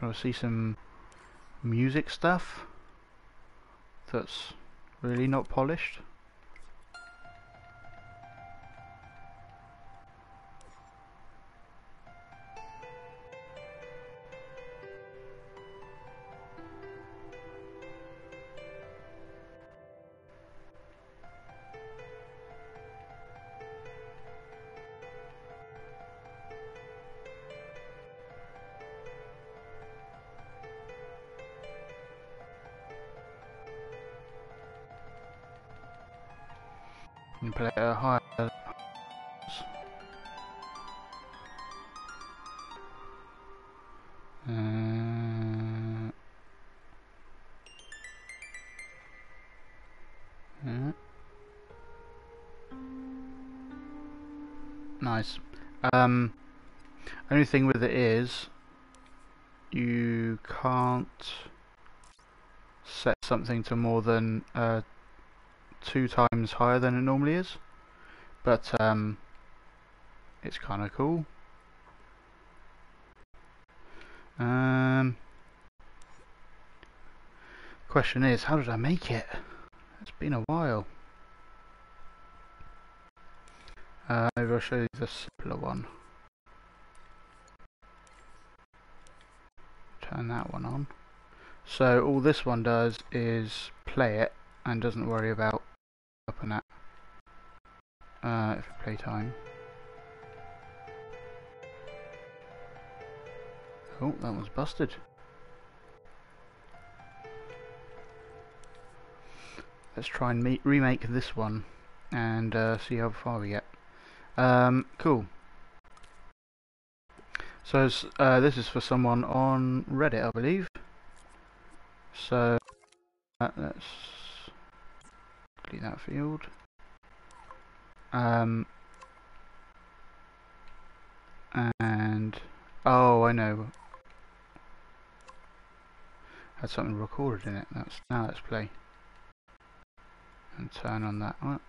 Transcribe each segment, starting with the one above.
trying to see some music stuff that's really not polished. And play a higher. Nice. Only thing with it is you can't set something to more than 2 times higher than it normally is, but it's kind of cool. Question is, how did I make it? It's been a while. Maybe I'll show you the simpler one. Turn that one on. So all this one does is play it and doesn't worry about up and that for playtime. Oh, that one's busted. Let's try and remake this one and see how far we get. Cool. So this is for someone on Reddit, I believe. So let's delete that field. And oh, I know. Had something recorded in it. That's now. Let's play and turn on that one.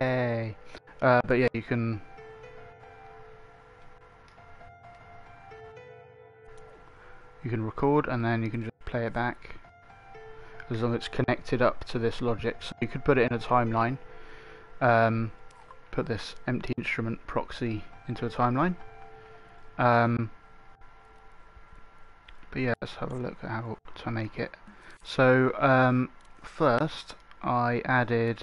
Yay! But yeah, you can. You can record and then you can just play it back, as long as it's connected up to this logic. So you could put it in a timeline, put this empty instrument proxy into a timeline. But yeah, let's have a look at how to make it. So first I added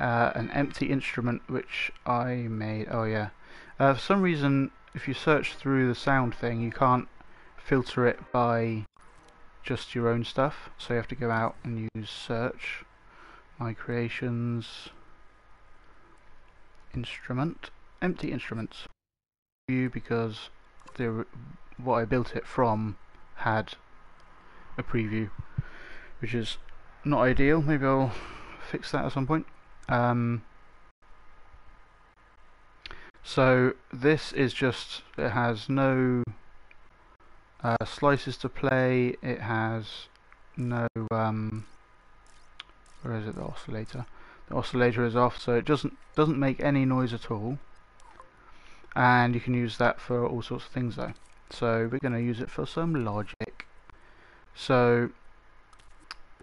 an empty instrument which I made. Oh yeah, for some reason if you search through the sound thing you can't filter it by just your own stuff, so you have to go out and use search, my creations, instrument, empty instruments. You, because what I built it from had a preview, which is not ideal. Maybe I'll fix that at some point. So this is just, it has no slices to play, it has no, where is it, the oscillator? The oscillator is off, so it doesn't make any noise at all, and you can use that for all sorts of things though. So we're going to use it for some logic. So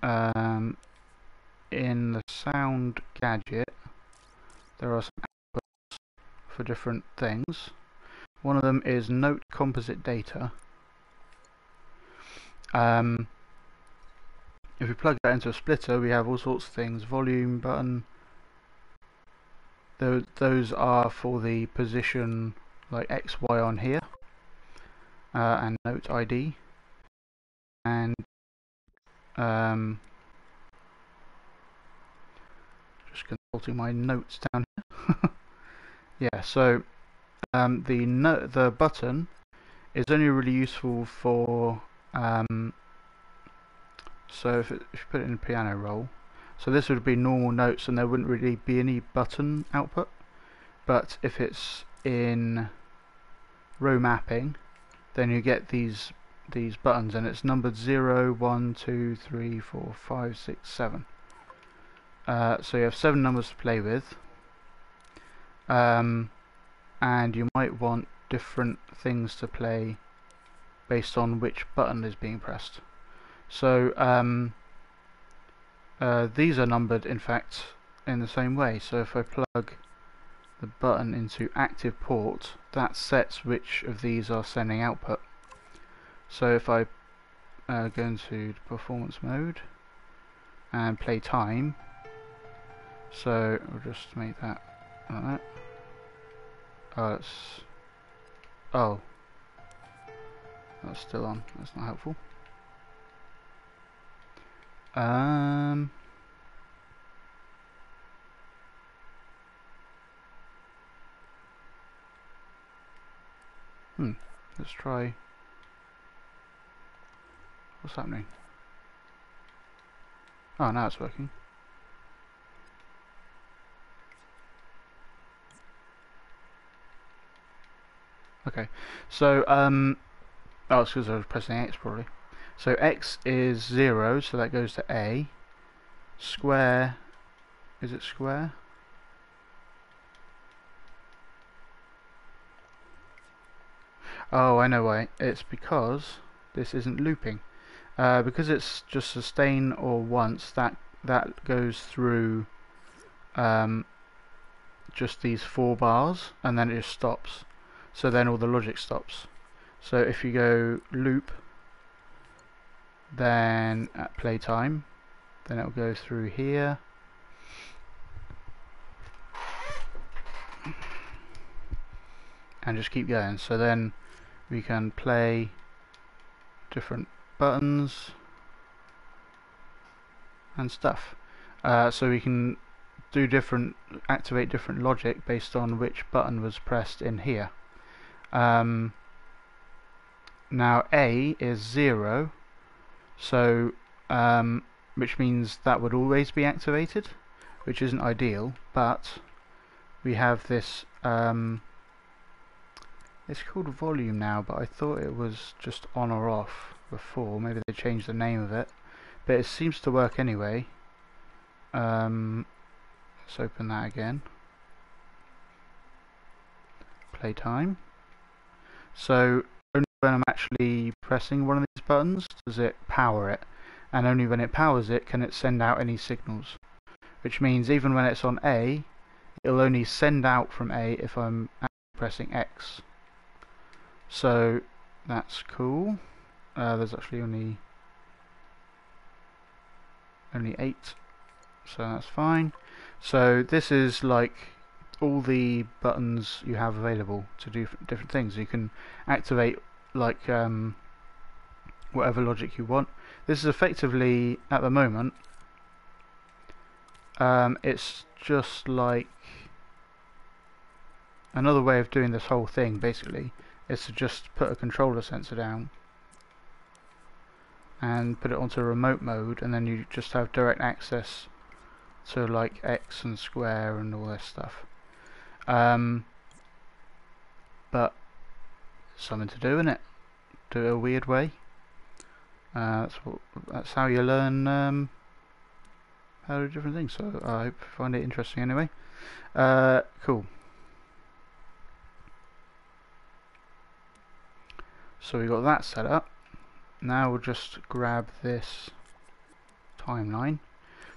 in the sound gadget there are some outputs for different things. One of them is note composite data. If we plug that into a splitter we have all sorts of things, volume, button, those are for the position like X, Y on here, and note ID, and just consulting my notes down here. Yeah, so the button is only really useful for so if you put it in a piano roll, so this would be normal notes and there wouldn't really be any button output, but if it's in row mapping then you get these buttons, and it's numbered 0, 1, 2, 3, 4, 5, 6, 7. So you have 7 numbers to play with, and you might want different things to play based on which button is being pressed. So these are numbered, in fact, in the same way. So if I plug the button into active port, that sets which of these are sending output. So if I go into performance mode and play time, so we'll just make that like that. Oh, that's still on. That's not helpful. Let's try. What's happening? Oh, now it's working. Okay, so oh, it's because I was pressing X probably. So X is 0, so that goes to A. Square, is it square? Oh, I know why. It's because this isn't looping. Because it's just sustain or once, that goes through just these 4 bars and then it just stops. So then all the logic stops. So if you go loop, then at playtime, then it'll go through here. And just keep going. So then we can play different buttons and stuff. So we can do activate different logic based on which button was pressed in here. Now A is 0, so which means that would always be activated, which isn't ideal, but we have this it's called volume now, but I thought it was just on or off before, maybe they changed the name of it, but it seems to work anyway. Let's open that again, playtime. So only when I'm actually pressing one of these buttons does it power it, and only when it powers it can it send out any signals, which means even when it's on A, it'll only send out from A if I'm pressing X. So that's cool. There's actually only 8, so that's fine. So this is like all the buttons you have available to do different things. You can activate like whatever logic you want. This is effectively, at the moment, it's just like another way of doing this whole thing basically, is to just put a controller sensor down and put it onto remote mode, and then you just have direct access to like X and square and all this stuff. But something to do, innit? Do it a weird way. That's how you learn how to do different things. So I hope you find it interesting anyway. Cool. So we got that set up. Now we'll just grab this timeline.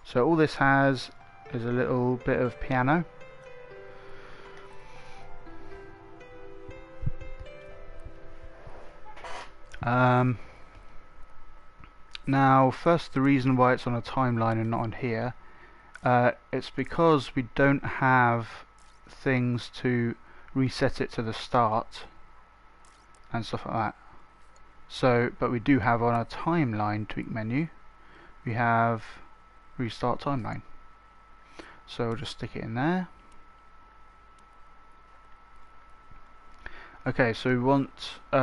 So all this has is a little bit of piano. Now first, the reason why it's on a timeline and not on here, it's because we don't have things to reset it to the start and stuff like that. So, but we do have on our timeline tweak menu, we have restart timeline. So we'll just stick it in there. Okay, so we want we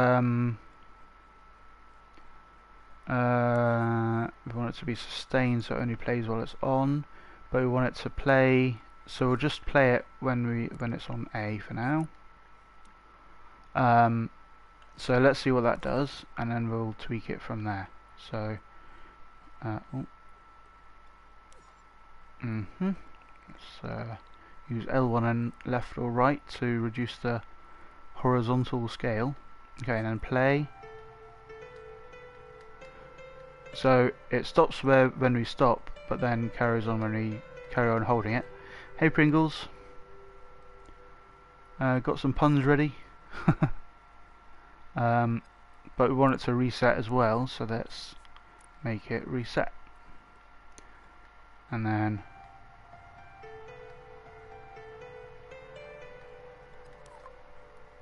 want it to be sustained, so it only plays while it's on, but we want it to play, so we'll just play it when it's on A for now. So let's see what that does, and then we'll tweak it from there. So let's use L1 and left or right to reduce the horizontal scale. Okay, and then play. So it stops when we stop, but then carries on when we carry on holding it. Hey Pringles, got some puns ready. But we want it to reset as well, so let's make it reset. And then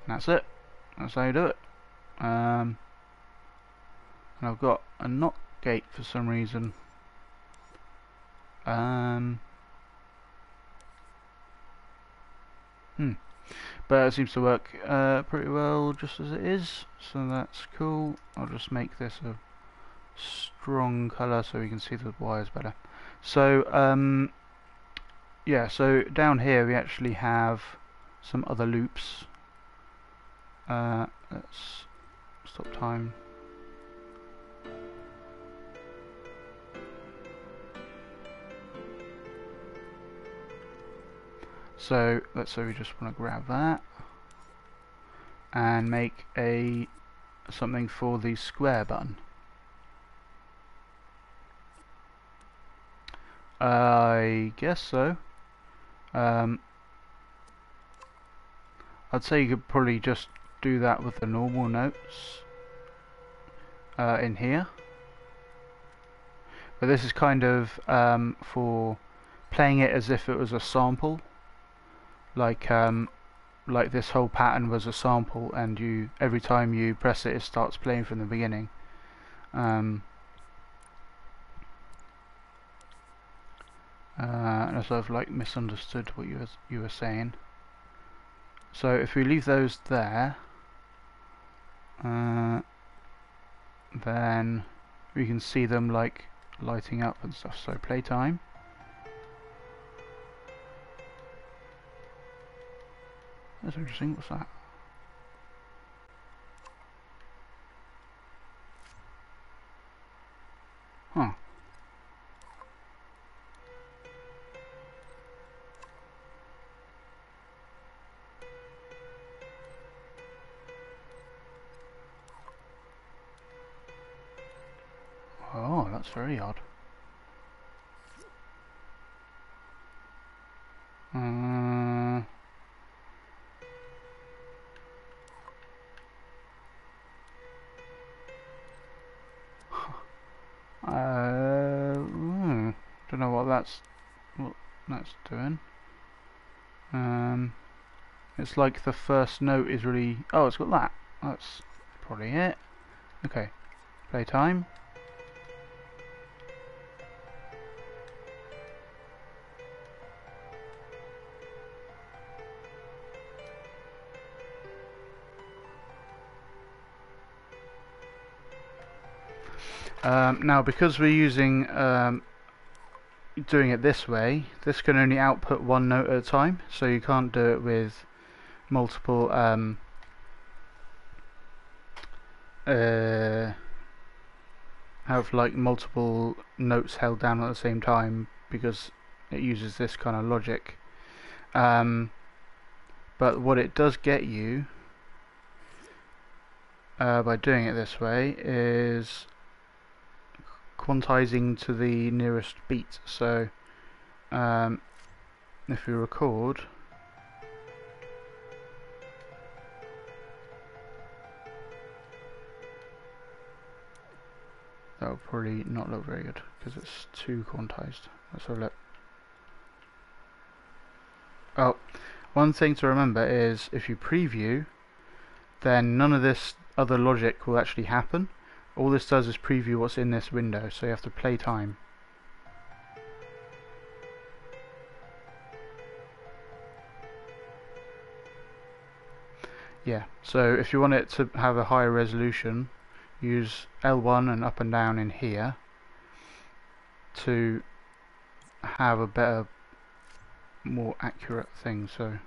that's it. That's how you do it. And I've got a NOT gate for some reason. But it seems to work pretty well just as it is, so that's cool. I'll just make this a strong colour so we can see the wires better. So yeah, so down here we actually have some other loops. Let's stop time. So let's say we just want to grab that and make a something for the square button. I guess so. I'd say you could probably just do that with the normal notes in here, but this is kind of for playing it as if it was a sample. Like this whole pattern was a sample, and you every time you press it, it starts playing from the beginning. And I sort of like misunderstood what you were saying. So if we leave those there, then we can see them like lighting up and stuff. So playtime. That's interesting, what's that? Huh. Oh, that's very odd. Don't know what that's doing. It's like the first note is really. Oh, it's got that. That's probably it. Okay, playtime. Now, because we're using doing it this way, this can only output one note at a time, so you can't do it with multiple have like multiple notes held down at the same time, because it uses this kind of logic. But what it does get you by doing it this way is quantizing to the nearest beat. So if we record, that'll probably not look very good because it's too quantized. Let's have a look. Oh, one thing to remember is if you preview, then none of this other logic will actually happen. All this does is preview what's in this window, so you have to play time. Yeah, so if you want it to have a higher resolution, use L1 and up and down in here to have a better, more accurate thing. So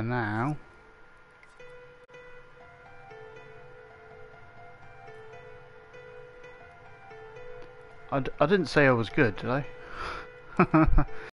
now I didn't say I was good, did I?